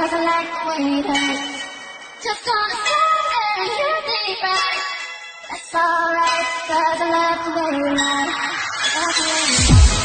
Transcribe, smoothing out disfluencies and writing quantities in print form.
was a life waiting. Just gonna stand there, you be right. That's alright, cause I love the way you lie. Love the way you lie.